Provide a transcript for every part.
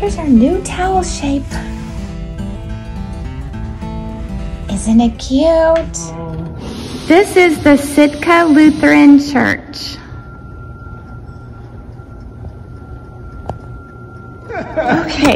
Here's our new towel shape. Isn't it cute? This is the Sitka Lutheran Church. Okay,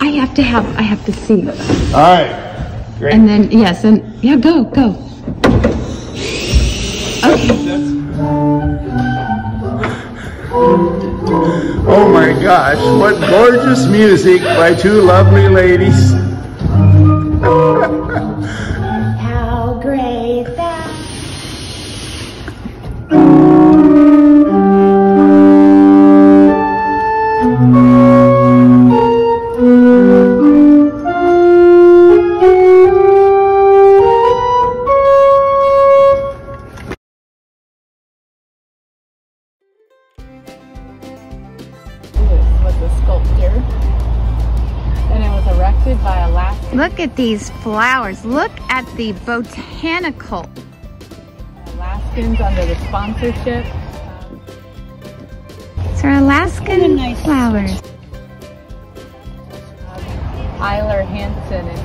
I have to see this. All right, great. And then, yes, and yeah, go. Okay. Oh my gosh, what gorgeous music by two lovely ladies. How great that. Look at these flowers. Look at the botanical. Alaskans under the sponsorship. These are Alaskan flowers. Isler Hansen.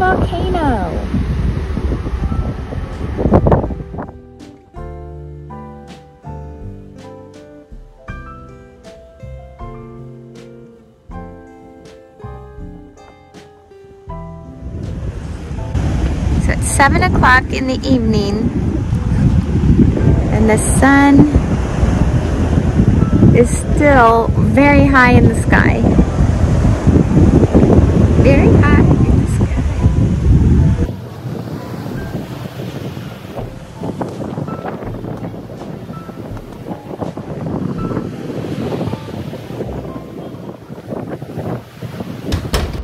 volcano. So it's 7 o'clock in the evening and the sun is still very high in the sky. Very high.